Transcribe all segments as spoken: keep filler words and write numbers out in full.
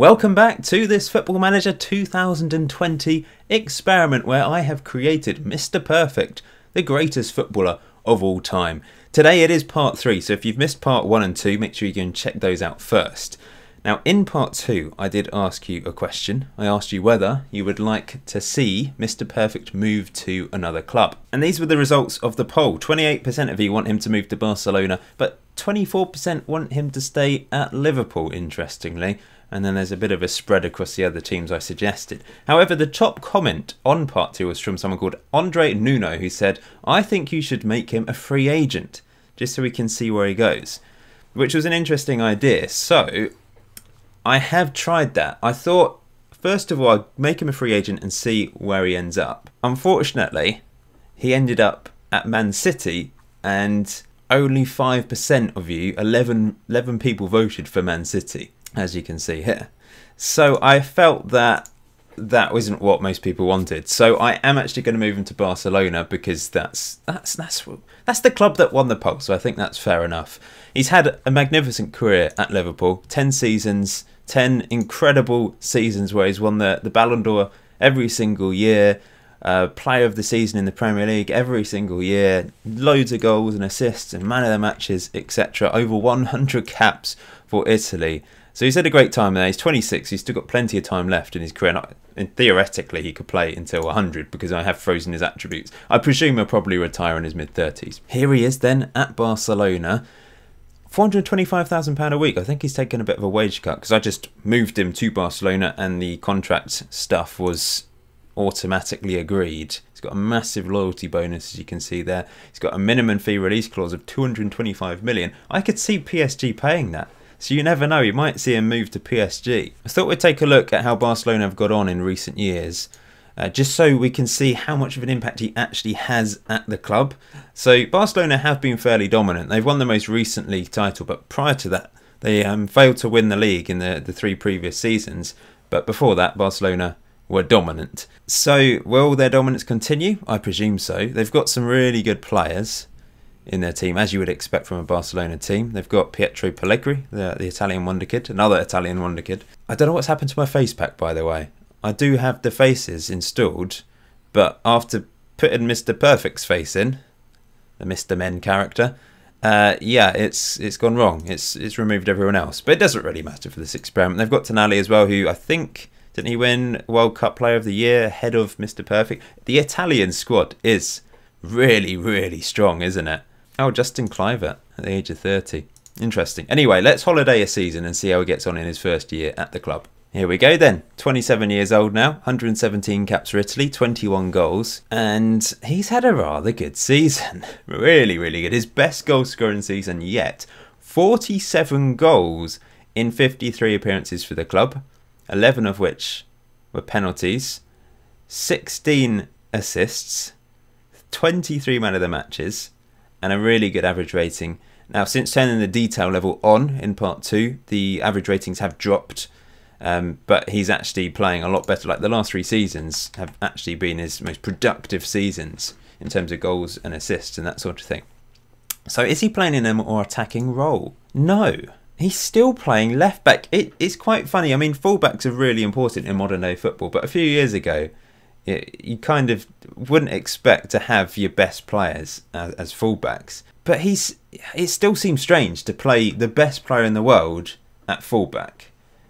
Welcome back to this Football Manager two thousand twenty experiment where I have created Mister Perfect, the greatest footballer of all time. Today it is part three, so if you've missed part one and two, make sure you go and check those out first. Now in part two, I did ask you a question. I asked you whether you would like to see Mister Perfect move to another club. And these were the results of the poll. twenty-eight percent of you want him to move to Barcelona, but twenty-four percent want him to stay at Liverpool, interestingly. And then there's a bit of a spread across the other teams I suggested. However, the top comment on part two was from someone called Andre Nuno, who said, "I think you should make him a free agent, just so we can see where he goes," which was an interesting idea. So I have tried that. I thought, first of all, I'd make him a free agent and see where he ends up. Unfortunately, he ended up at Man City, and only five percent of you, eleven, eleven people voted for Man City, as you can see here. So I felt that that wasn't what most people wanted. So I am actually going to move him to Barcelona because that's that's that's that's the club that won the poll. So I think that's fair enough. He's had a magnificent career at Liverpool, ten seasons, ten incredible seasons where he's won the the Ballon d'Or every single year, uh, Player of the Season in the Premier League every single year, loads of goals and assists and man of the matches, et cetera. Over one hundred caps for Italy. So he's had a great time there. He's twenty-six, he's still got plenty of time left in his career, and theoretically he could play until one hundred because I have frozen his attributes. I presume he'll probably retire in his mid-thirties. Here he is then at Barcelona, four hundred twenty-five thousand pounds a week. I think he's taken a bit of a wage cut because I just moved him to Barcelona and the contract stuff was automatically agreed. He's got a massive loyalty bonus, as you can see there. He's got a minimum fee release clause of two hundred twenty-five million. I could see P S G paying that. So you never know, you might see him move to P S G. I thought we'd take a look at how Barcelona have got on in recent years, uh, just so we can see how much of an impact he actually has at the club. So Barcelona have been fairly dominant. They've won the most recent league title, but prior to that, they um, failed to win the league in the, the three previous seasons. But before that, Barcelona were dominant. So will their dominance continue? I presume so. They've got some really good players in their team, as you would expect from a Barcelona team. They've got Pietro Pellegri, the, the Italian wonder kid, another Italian wonder kid. I don't know what's happened to my face pack, by the way. I do have the faces installed, but after putting Mister Perfect's face in, the Mister Men character, uh, yeah, it's it's gone wrong. It's it's removed everyone else, but it doesn't really matter for this experiment. They've got Tonali as well, who I think, didn't he win World Cup Player of the Year ahead of Mister Perfect? The Italian squad is really, really strong, isn't it? Oh, Justin Cliver at the age of thirty. Interesting. Anyway, let's holiday a season and see how he gets on in his first year at the club. Here we go then. twenty-seven years old now, one hundred seventeen caps for Italy, twenty-one goals. And he's had a rather good season. Really, really good. His best goal scoring season yet. forty-seven goals in fifty-three appearances for the club, eleven of which were penalties, sixteen assists, twenty-three man of the matches, and a really good average rating. Now, since turning the detail level on in part two, the average ratings have dropped, um, but he's actually playing a lot better. Like the last three seasons have actually been his most productive seasons in terms of goals and assists and that sort of thing. So is he playing in a more attacking role? No, he's still playing left back. It, it's quite funny. I mean, fullbacks are really important in modern day football, but a few years ago, It, you kind of wouldn't expect to have your best players as, as fullbacks, but he's it still seems strange to play the best player in the world at fullback.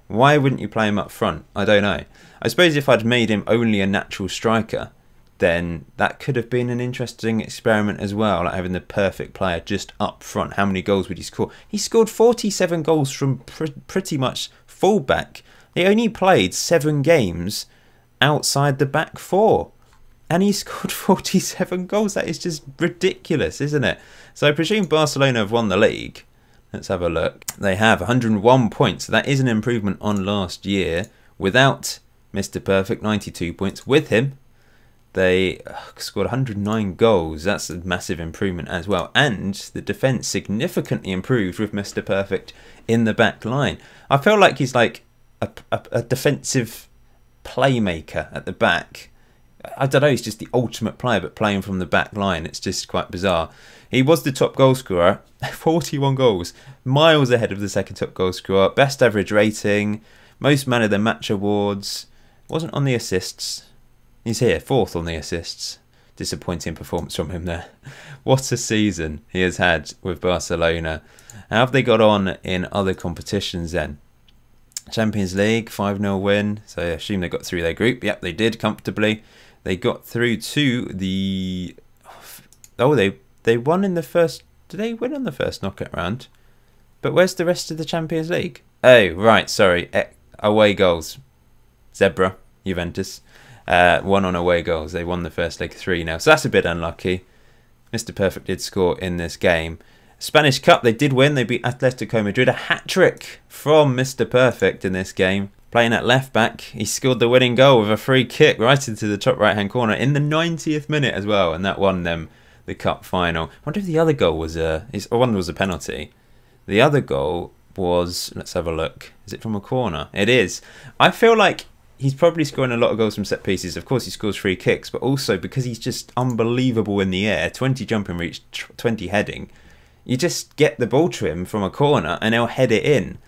Why wouldn't you play him up front? I don't know. I suppose if I'd made him only a natural striker, then that could have been an interesting experiment as well, like having the perfect player just up front. How many goals would he score? He scored forty-seven goals from pr pretty much fullback. He only played seven games outside the back four, and he scored forty-seven goals. That is just ridiculous, isn't it? So I presume Barcelona have won the league. Let's have a look. They have one hundred and one points. That is an improvement on last year without Mister Perfect. ninety-two points with him. They scored one hundred and nine goals. That's a massive improvement as well. And the defence significantly improved with Mister Perfect in the back line. I feel like he's like a, a, a defensive playmaker at the back. I don't know, he's just the ultimate player, but playing from the back line, it's just quite bizarre. He was the top goal scorer, forty-one goals, miles ahead of the second top goal scorer, best average rating, Most man of the match awards. Wasn't on the assists. He's here, fourth on the assists. Disappointing performance from him there. What a season he has had with Barcelona. How have they got on in other competitions then? Champions League, five nil win. So I assume they got through their group. Yep, they did comfortably. They got through to the... Oh, they they won in the first... Did they win on the first knockout round? But where's the rest of the Champions League? Oh, right, sorry. E away goals. Zebra, Juventus. Uh, one on away goals. They won the first leg three nil. So that's a bit unlucky. Mister Perfect did score in this game. Spanish Cup, they did win. They beat Atletico Madrid. A hat-trick from Mister Perfect in this game. Playing at left-back, he scored the winning goal with a free kick right into the top right-hand corner in the ninetieth minute as well, and that won them the cup final. I wonder if the other goal was a... One was a penalty. The other goal was... Let's have a look. Is it from a corner? It is. I feel like he's probably scoring a lot of goals from set pieces. Of course, he scores free kicks, but also because he's just unbelievable in the air, twenty jumping reach, twenty heading, you just get the ball to him from a corner and he'll head it in.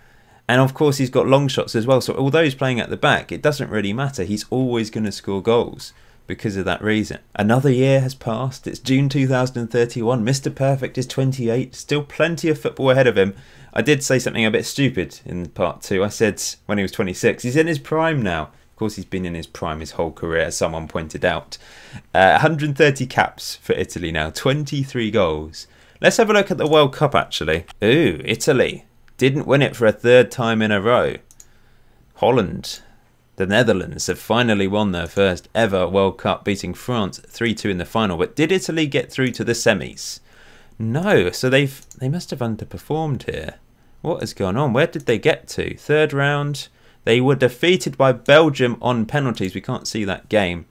And of course he's got long shots as well, so although he's playing at the back, it doesn't really matter. He's always going to score goals because of that reason. Another year has passed. It's June two thousand thirty-one. Mister Perfect is twenty-eight. Still plenty of football ahead of him. I did say something a bit stupid in part two. I said when he was twenty-six. He's in his prime now. Of course he's been in his prime his whole career, as someone pointed out. Uh, one hundred thirty caps for Italy now. twenty-three goals. Let's have a look at the World Cup actually. Ooh, Italy. Didn't win it for a third time in a row. Holland, the Netherlands have finally won their first ever World Cup, beating France three two in the final. But did Italy get through to the semis? No, so they've they must have underperformed here. What has gone on? Where did they get to? Third round, they were defeated by Belgium on penalties. We can't see that game.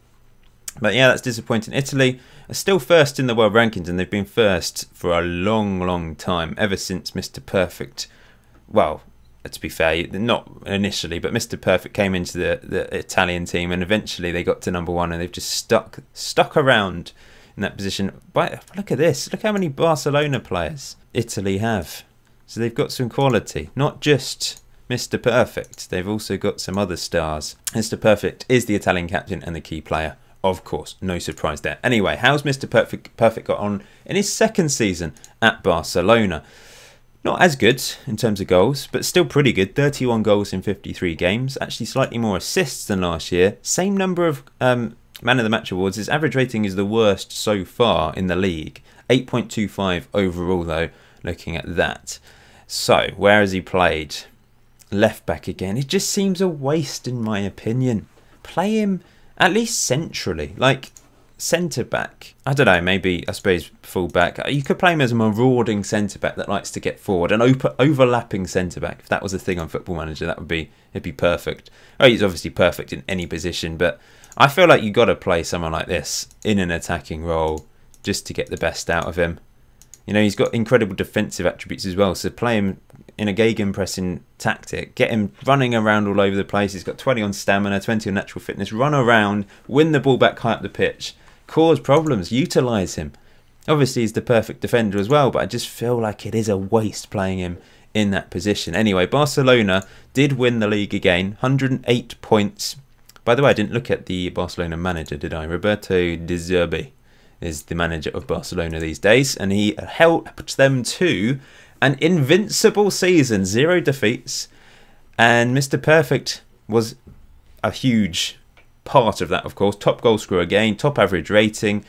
But yeah, that's disappointing. Italy are still first in the world rankings, and they've been first for a long, long time, ever since Mister Perfect... Well, to be fair, not initially, but Mister Perfect came into the, the Italian team, and eventually they got to number one, and they've just stuck stuck around in that position. But look at this. Look how many Barcelona players Italy have. So they've got some quality. Not just Mister Perfect. They've also got some other stars. Mister Perfect is the Italian captain and the key player. Of course, no surprise there. Anyway, how's Mister Perfect, Perfect got on in his second season at Barcelona? Not as good in terms of goals, but still pretty good. thirty-one goals in fifty-three games. Actually slightly more assists than last year. Same number of um, Man of the Match awards. His average rating is the worst so far in the league. eight point two five overall though, looking at that. So, where has he played? Left back again. It just seems a waste in my opinion. Play him at least centrally. Like... centre-back. I don't know, maybe, I suppose, full-back. You could play him as a marauding centre-back that likes to get forward. An op overlapping centre-back. If that was a thing on Football Manager, that would be, it'd be perfect. Oh, he's obviously perfect in any position, but I feel like you've got to play someone like this in an attacking role just to get the best out of him. You know, he's got incredible defensive attributes as well, so play him in a gegenpressing tactic. Get him running around all over the place. He's got twenty on stamina, twenty on natural fitness. Run around, win the ball back high up the pitch. Cause problems, utilise him. Obviously he's the perfect defender as well, but I just feel like it is a waste playing him in that position. Anyway, Barcelona did win the league again, one hundred eight points. By the way, I didn't look at the Barcelona manager, did I? Roberto de Zerbi is the manager of Barcelona these days, and he helped them to an invincible season, zero defeats, and Mister Perfect was a huge part of that, of course. Top goal scorer again, top average rating,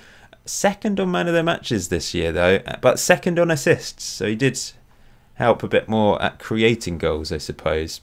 second on man of the matches this year though, but second on assists, so he did help a bit more at creating goals, I suppose.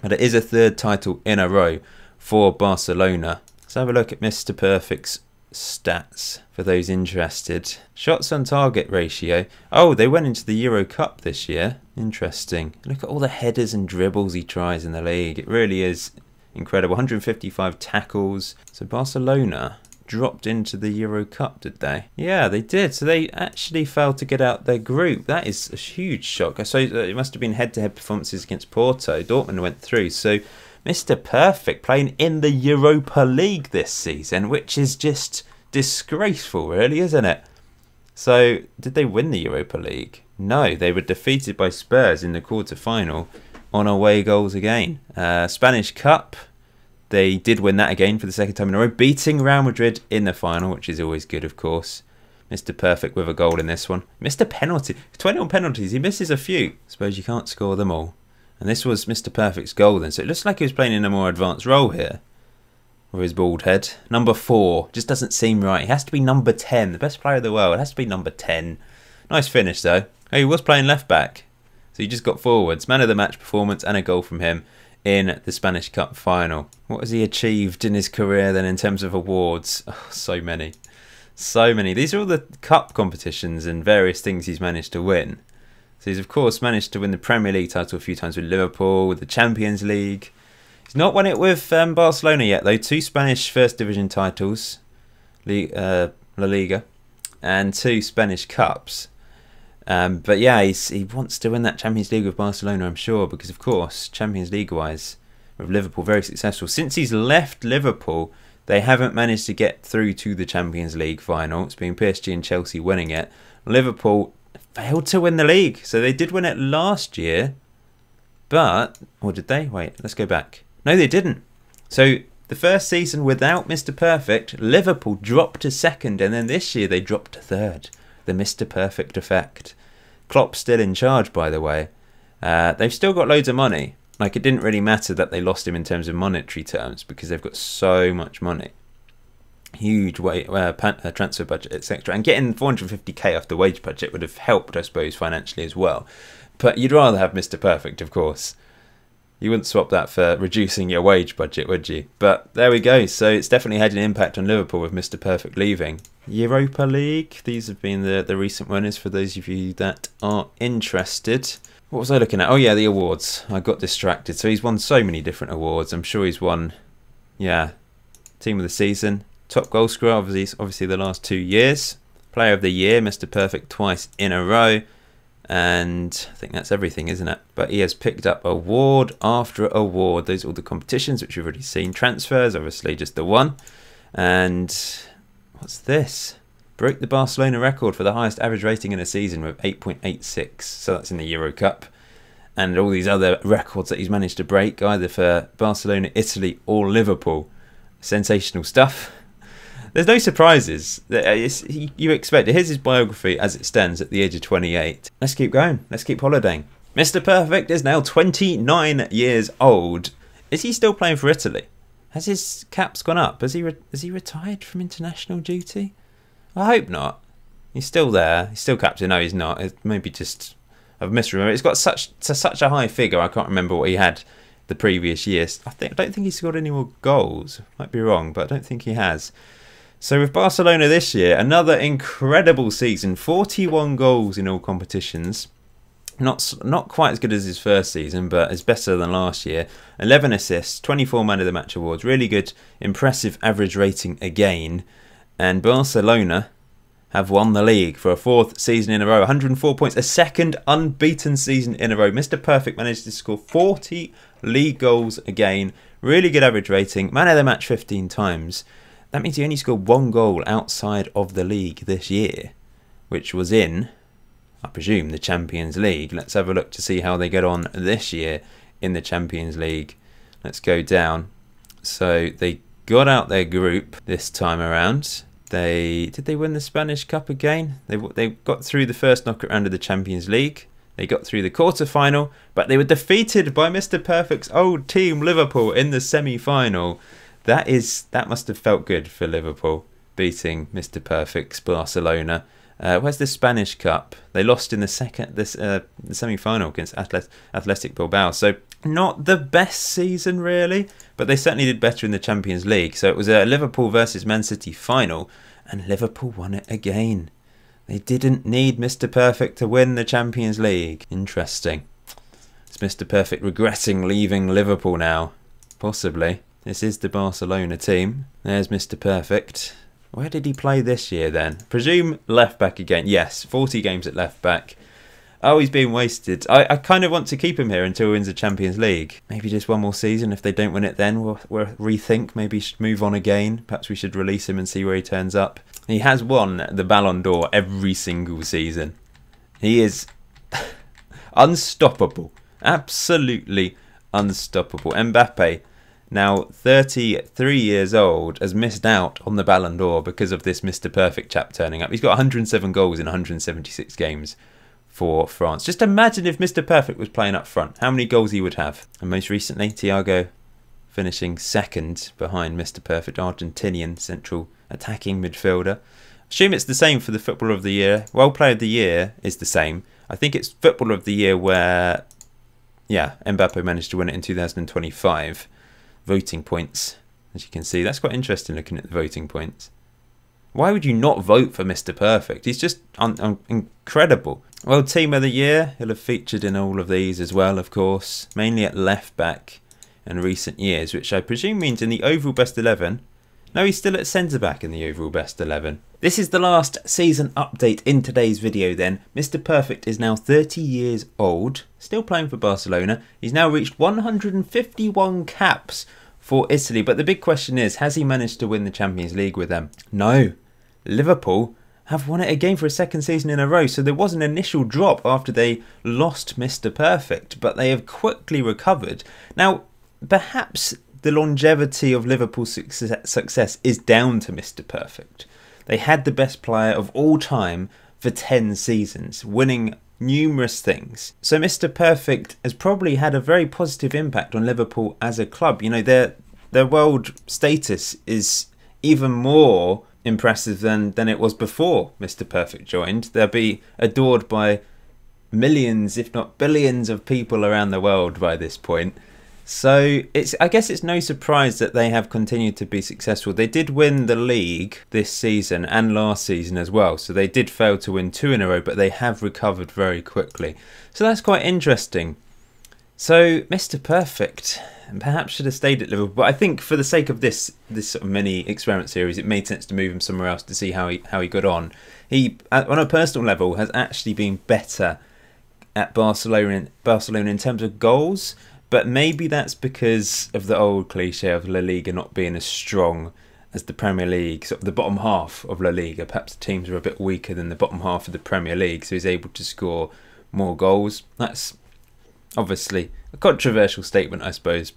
But it is a third title in a row for Barcelona. Let's have a look at Mister Perfect's stats for those interested. Shots on target ratio. Oh, they went into the Euro Cup this year. Interesting. Look at all the headers and dribbles he tries in the league. It really is incredible. one hundred fifty-five tackles. So Barcelona dropped into the Euro Cup, did they? Yeah, they did. So they actually failed to get out their group. That is a huge shock. I saw it must have been head-to-head performances against Porto. Dortmund went through. So Mister Perfect playing in the Europa League this season, which is just disgraceful, really, isn't it? So did they win the Europa League? No, they were defeated by Spurs in the quarter-final. on away goals again. Uh, Spanish Cup, they did win that again for the second time in a row, beating Real Madrid in the final, which is always good, of course. Mister Perfect with a goal in this one. Mister Penalty, twenty-one penalties, he misses a few. Suppose you can't score them all. And this was Mister Perfect's goal then, so it looks like he was playing in a more advanced role here. With his bald head. Number four, just doesn't seem right. He has to be number ten, the best player in the world. It has to be number ten. Nice finish though. Oh, he was playing left back. So he just got forwards. Man of the match performance and a goal from him in the Spanish Cup final. What has he achieved in his career then in terms of awards? Oh, so many. So many. These are all the cup competitions and various things he's managed to win. So he's of course managed to win the Premier League title a few times with Liverpool, with the Champions League. He's not won it with um, Barcelona yet though. Two Spanish First Division titles, uh, La Liga, and two Spanish Cups. Um, but yeah, he's, he wants to win that Champions League with Barcelona, I'm sure, because of course, Champions League-wise, with Liverpool, very successful. Since he's left Liverpool, they haven't managed to get through to the Champions League final. It's been P S G and Chelsea winning it. Liverpool failed to win the league. So they did win it last year, but... or did they? Wait, let's go back. No, they didn't. So the first season without Mister Perfect, Liverpool dropped to second, and then this year they dropped to third. The Mister Perfect effect. Klopp's still in charge, by the way. Uh, they've still got loads of money. Like, it didn't really matter that they lost him in terms of monetary terms because they've got so much money. Huge way, uh, transfer budget, et cetera. And getting four hundred fifty K off the wage budget would have helped, I suppose, financially as well. But you'd rather have Mister Perfect, of course. You wouldn't swap that for reducing your wage budget, would you? But there we go. So it's definitely had an impact on Liverpool with Mister Perfect leaving. Europa League. These have been the, the recent winners for those of you that are interested. What was I looking at? Oh yeah, the awards. I got distracted. So he's won so many different awards. I'm sure he's won, yeah, Team of the Season. Top goal scorer, obviously, obviously the last two years. Player of the Year, Mister Perfect twice in a row. And I think that's everything, isn't it? But he has picked up award after award. Those are all the competitions, which we've already seen. Transfers, obviously just the one. And what's this? Broke the Barcelona record for the highest average rating in a season with eight point eight six. So that's in the Euro Cup. And all these other records that he's managed to break, either for Barcelona, Italy or Liverpool. Sensational stuff. There's no surprises. It's, you expect it. Here's his biography as it stands at the age of twenty-eight. Let's keep going. Let's keep holidaying. Mister Perfect is now twenty-nine years old. Is he still playing for Italy? Has his caps gone up? Has he re has he retired from international duty? I hope not. He's still there. He's still captain. No, he's not. It maybe just I've misremembered. It's got such to such a high figure. I can't remember what he had the previous years. I think I don't think he's scored any more goals. Might be wrong, but I don't think he has. So with Barcelona this year, another incredible season, forty-one goals in all competitions. Not not quite as good as his first season, but it's better than last year. eleven assists, twenty-four man of the match awards, really good, impressive average rating again. And Barcelona have won the league for a fourth season in a row, one hundred and four points, a second unbeaten season in a row. Mister Perfect managed to score forty league goals again, really good average rating, man of the match fifteen times. That means he only scored one goal outside of the league this year, which was in, I presume, the Champions League. Let's have a look to see how they get on this year in the Champions League. Let's go down. So they got out their group this time around. They did they win the Spanish Cup again? They, they got through the first knockout round of the Champions League. They got through the quarter-final, but they were defeated by Mister Perfect's old team, Liverpool, in the semi-final. That is that must have felt good for Liverpool, beating Mister Perfect's Barcelona. Uh, where's the Spanish Cup? They lost in the second this uh, the semi-final against Atlet Athletic Bilbao. So not the best season really, but they certainly did better in the Champions League. So it was a Liverpool versus Man City final, and Liverpool won it again. They didn't need Mister Perfect to win the Champions League. Interesting. Is Mister Perfect regretting leaving Liverpool now? Possibly. This is the Barcelona team. There's Mister Perfect. Where did he play this year then? Presume left back again. Yes, forty games at left back. Oh, he's being wasted. I, I kind of want to keep him here until he wins the Champions League. Maybe just one more season. If they don't win it then, we'll, we'll rethink. Maybe he should move on again. Perhaps we should release him and see where he turns up. He has won the Ballon d'Or every single season. He is unstoppable. Absolutely unstoppable. Mbappé, now thirty-three years old, has missed out on the Ballon d'Or because of this Mister Perfect chap turning up. He's got one hundred seven goals in one hundred seventy-six games for France. Just imagine if Mister Perfect was playing up front, how many goals he would have. And most recently, Thiago finishing second behind Mister Perfect, Argentinian central attacking midfielder. Assume it's the same for the Footballer of the Year. Well, Player of the Year is the same. I think it's Footballer of the Year where, yeah, Mbappé managed to win it in two thousand twenty-five. Voting points, as you can see. That's quite interesting looking at the voting points. Why would you not vote for Mister Perfect? He's just un un incredible. Well, Team of the Year. He'll have featured in all of these as well, of course. Mainly at left back in recent years, which I presume means in the overall best eleven. No, he's still at centre-back in the overall best eleven. This is the last season update in today's video then. Mister Perfect is now thirty years old, still playing for Barcelona. He's now reached one hundred fifty-one caps for Italy. But the big question is, has he managed to win the Champions League with them? No. Liverpool have won it again for a second season in a row. So there was an initial drop after they lost Mister Perfect, but they have quickly recovered. Now, perhaps the longevity of Liverpool's success is down to Mister Perfect. They had the best player of all time for ten seasons, winning numerous things. So Mister Perfect has probably had a very positive impact on Liverpool as a club. You know, their their world status is even more impressive than, than it was before Mister Perfect joined. They'll be adored by millions, if not billions, of people around the world by this point. So it's, I guess it's no surprise that they have continued to be successful. They did win the league this season and last season as well. So they did fail to win two in a row, but they have recovered very quickly. So that's quite interesting. So Mister Perfect perhaps should have stayed at Liverpool. But I think for the sake of this this sort of mini experiment series, it made sense to move him somewhere else to see how he, how he got on. He, on a personal level, has actually been better at Barcelona, Barcelona in terms of goals. But maybe that's because of the old cliche of La Liga not being as strong as the Premier League, sort of the bottom half of La Liga. Perhaps the teams are a bit weaker than the bottom half of the Premier League, so he's able to score more goals. That's obviously a controversial statement, I suppose.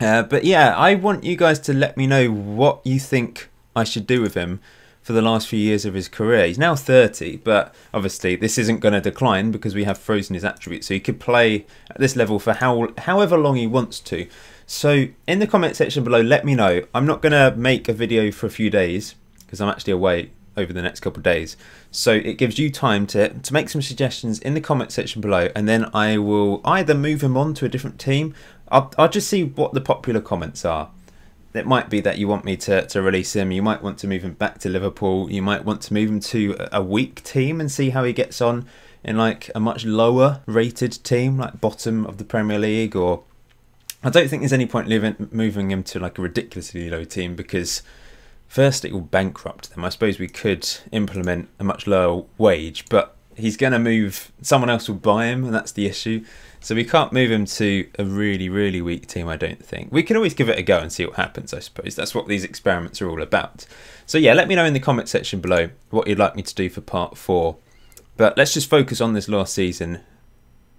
Uh, but yeah, I want you guys to let me know what you think I should do with him for the last few years of his career. He's now thirty, but obviously this isn't going to decline because we have frozen his attributes, so he could play at this level for how however long he wants to. So in the comment section below, let me know. I'm not going to make a video for a few days because I'm actually away over the next couple of days, so it gives you time to, to make some suggestions in the comment section below, and then I will either move him on to a different team. I'll, I'll just see what the popular comments are. It might be that you want me to, to release him, you might want to move him back to Liverpool, you might want to move him to a weak team and see how he gets on in like a much lower rated team, like bottom of the Premier League. Or I don't think there's any point leaving, moving him to like a ridiculously low team, because first it will bankrupt them. I suppose we could implement a much lower wage, but he's going to move, someone else will buy him, and that's the issue. So we can't move him to a really, really weak team, I don't think. We can always give it a go and see what happens, I suppose. That's what these experiments are all about. So yeah, let me know in the comment section below what you'd like me to do for part four. But let's just focus on this last season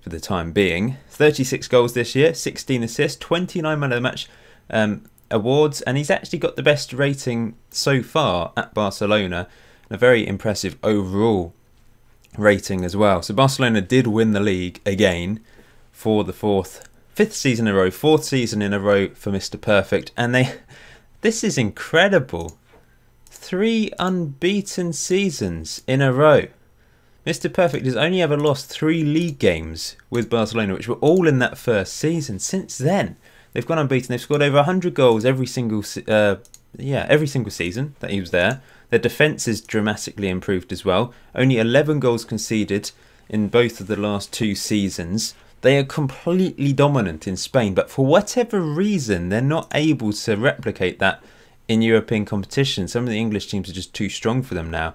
for the time being. thirty-six goals this year, sixteen assists, twenty-nine man of the match um, awards, and he's actually got the best rating so far at Barcelona, and a very impressive overall rating as well. So Barcelona did win the league again for the fourth fifth season in a row, fourth season in a row for Mister Perfect, and they this is incredible. Three unbeaten seasons in a row. Mister Perfect has only ever lost three league games with Barcelona, which were all in that first season. Since then, they've gone unbeaten. They've scored over one hundred goals every single uh, yeah, every single season that he was there. Their defence has dramatically improved as well. Only eleven goals conceded in both of the last two seasons. They are completely dominant in Spain, but for whatever reason, they're not able to replicate that in European competition. Some of the English teams are just too strong for them now.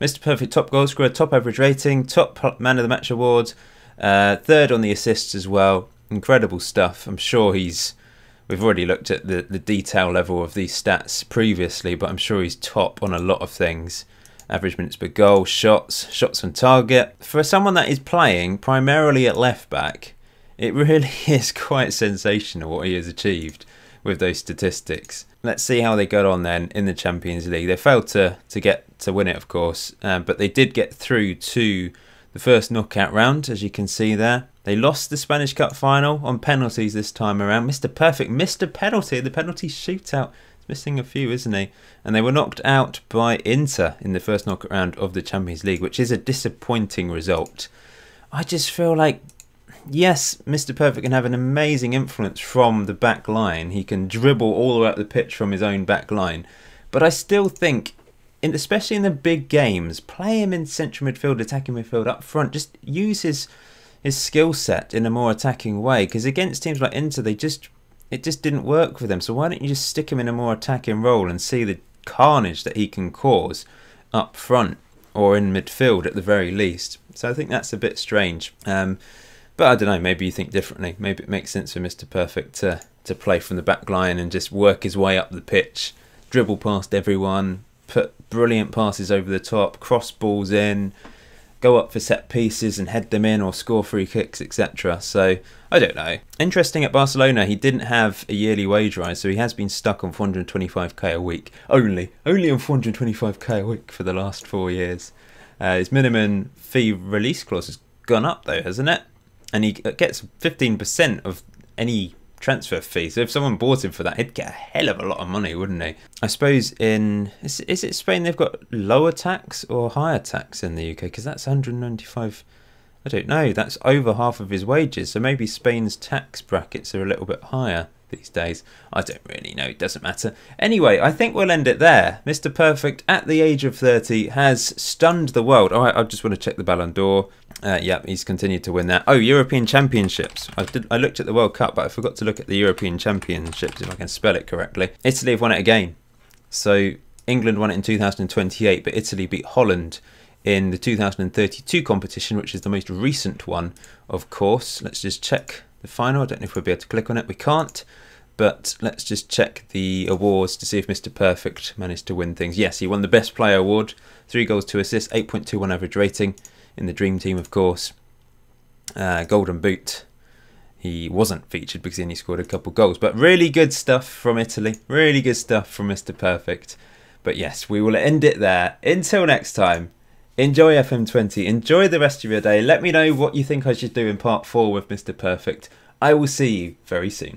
Mister Perfect, top goal scorer, top average rating, top man of the match award, uh, third on the assists as well. Incredible stuff. I'm sure he's... We've already looked at the, the detail level of these stats previously, but I'm sure he's top on a lot of things. Average minutes per goal, shots, shots on target. For someone that is playing primarily at left back, It really is quite sensational what he has achieved with those statistics. Let's see how they got on then in the Champions League. They failed to, to get to win it, of course, um, but they did get through to the first knockout round, as you can see there. They lost the Spanish Cup final on penalties this time around. Mister Perfect missed a penalty, the penalty shootout. He's missing a few, isn't he? And they were knocked out by Inter in the first knockout round of the Champions League, which is a disappointing result. I just feel like, yes, Mister Perfect can have an amazing influence from the back line. He can dribble all the way up the pitch from his own back line. But I still think, in, especially in the big games, play him in central midfield, attacking midfield, up front. Just use his his skill set in a more attacking way. Because against teams like Inter, they just it just didn't work for them. So why don't you just stick him in a more attacking role and see the carnage that he can cause up front or in midfield at the very least? So I think that's a bit strange. Um, But I don't know, maybe you think differently. Maybe it makes sense for Mister Perfect to, to play from the back line and just work his way up the pitch, dribble past everyone, put brilliant passes over the top, cross balls in, go up for set pieces and head them in or score free kicks, et cetera. So, I don't know. Interesting, at Barcelona, he didn't have a yearly wage rise, so he has been stuck on four hundred twenty-five K a week. Only, only on four hundred twenty-five K a week for the last four years. Uh, his minimum fee release clause has gone up though, hasn't it? And he gets fifteen percent of any transfer fee. So if someone bought him for that, he'd get a hell of a lot of money, wouldn't he? I suppose in... Is, is it Spain they've got lower tax or higher tax in the U K? Because that's one hundred ninety-five... I don't know. That's over half of his wages. So maybe Spain's tax brackets are a little bit higher these days. I don't really know. It doesn't matter. Anyway, I think we'll end it there. Mister Perfect, at the age of thirty, has stunned the world. All right, I just want to check the Ballon d'Or. Uh, yep, he's continued to win that. Oh, European Championships. I did, I looked at the World Cup, but I forgot to look at the European Championships, if I can spell it correctly. Italy have won it again. So England won it in two thousand twenty-eight, but Italy beat Holland in the two thousand thirty-two competition, which is the most recent one, of course. Let's just check the final. I don't know if we'll be able to click on it. We can't. But let's just check the awards to see if Mister Perfect managed to win things. Yes, he won the Best Player award. Three goals, two assists, eight point two one average rating. In the Dream Team, of course. Uh, Golden Boot. He wasn't featured because he only scored a couple goals. But really good stuff from Italy. Really good stuff from Mister Perfect. But yes, we will end it there. Until next time. Enjoy F M twenty. Enjoy the rest of your day. Let me know what you think I should do in part four with Mister Perfect. I will see you very soon.